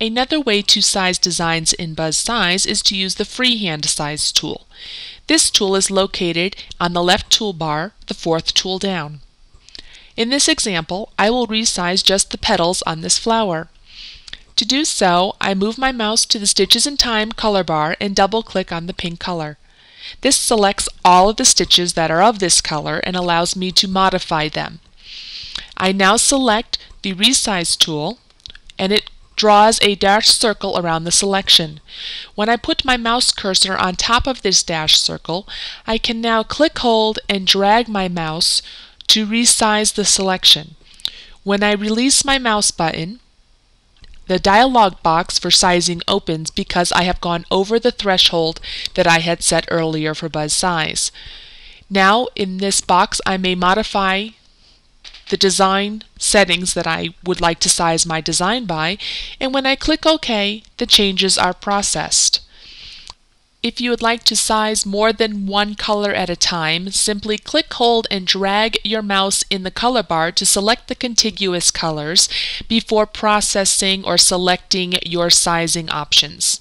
Another way to size designs in BuzzSize is to use the Freehand Size tool. This tool is located on the left toolbar, the fourth tool down. In this example, I will resize just the petals on this flower. To do so, I move my mouse to the Stitches in Time color bar and double-click on the pink color. This selects all of the stitches that are of this color and allows me to modify them. I now select the Resize tool, and it draws a dashed circle around the selection. When I put my mouse cursor on top of this dashed circle, I can now click, hold, and drag my mouse to resize the selection. When I release my mouse button, the dialog box for sizing opens because I have gone over the threshold that I had set earlier for BuzzSize. Now in this box I may modify the design settings that I would like to size my design by, and when I click OK, the changes are processed. If you would like to size more than one color at a time, simply click, hold, and drag your mouse in the color bar to select the contiguous colors before processing or selecting your sizing options.